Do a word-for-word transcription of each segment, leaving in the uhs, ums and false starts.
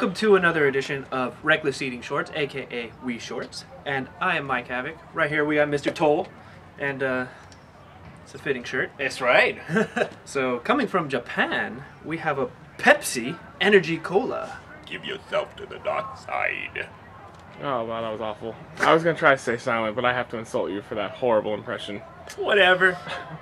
Welcome to another edition of Reckless Eating Shorts, aka WE Shorts, and I am Mike Havik. Right here we got Mister Toll, and uh, it's a fitting shirt. That's right. So coming from Japan, we have a Pepsi Energy Cola. Give yourself to the dark side. Oh wow, that was awful. I was gonna try to stay silent, but I have to insult you for that horrible impression. Whatever.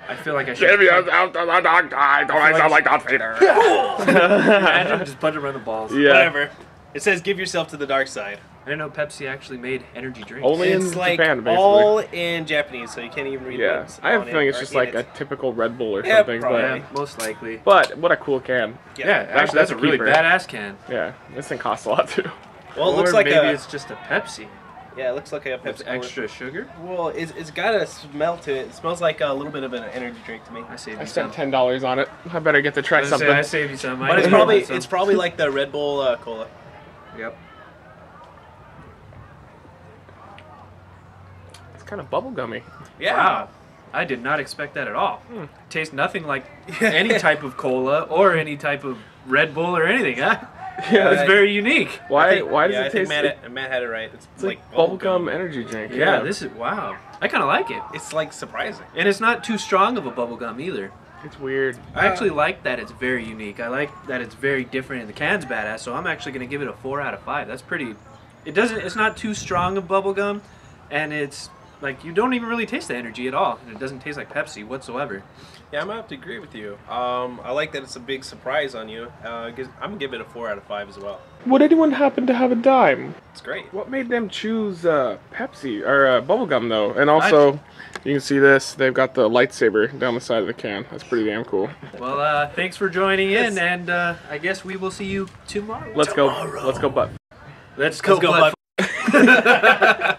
I feel like I should. Give yourself to the dark side. Don't I sound like Darth Vader? Imagine just punch him around the balls. Yeah. Whatever. It says give yourself to the dark side. I didn't know Pepsi actually made energy drinks. Only it's in like Japan, basically. All in Japanese, so you can't even read. Yeah. I have a feeling it's just like it. a typical Red Bull or yeah, something. Probably. But, yeah, most likely. But what a cool can. Yeah. yeah actually, that's, that's a, a really badass can. Yeah. This thing costs a lot too. Well, it looks or like maybe a, it's just a Pepsi. Yeah, it looks like a Pepsi. With extra cola. Sugar? Well, it's, it's got a smell to it. It smells like a little bit of an energy drink to me. I saved I you spent some. ten dollars on it. I better get to try I something. Say, I saved you some. But it's probably, it's probably like the Red Bull uh, Cola. Yep. It's kind of bubblegummy. Yeah. Wow. I did not expect that at all. Hmm. It tastes nothing like any type of cola or any type of Red Bull or anything, huh? Yeah, it's very unique. Why? Think, why does yeah, it I taste? Matt, like, Matt had it right. It's, it's like, like bubblegum gum. energy drink. Yeah, yeah, this is wow. I kind of like it. It's like surprising, and it's not too strong of a bubblegum either. It's weird. I uh, actually like that. It's very unique. I like that it's very different, and the can's badass. So I'm actually gonna give it a four out of five. That's pretty. It doesn't. It's not too strong of bubblegum, and it's like you don't even really taste the energy at all. And it doesn't taste like Pepsi whatsoever. Yeah, I'm gonna have to agree with you. Um, I like that it's a big surprise on you. Uh, I'm gonna give it a four out of five as well. Would anyone happen to have a dime? It's great. What made them choose uh, Pepsi or uh, bubblegum though? And also, I... you can see this. They've got the lightsaber down the side of the can. That's pretty damn cool. Well, uh, thanks for joining yes. in, and uh, I guess we will see you tomorrow. Let's tomorrow. go. Let's go, butt. Let's go, Let's go butt. butt.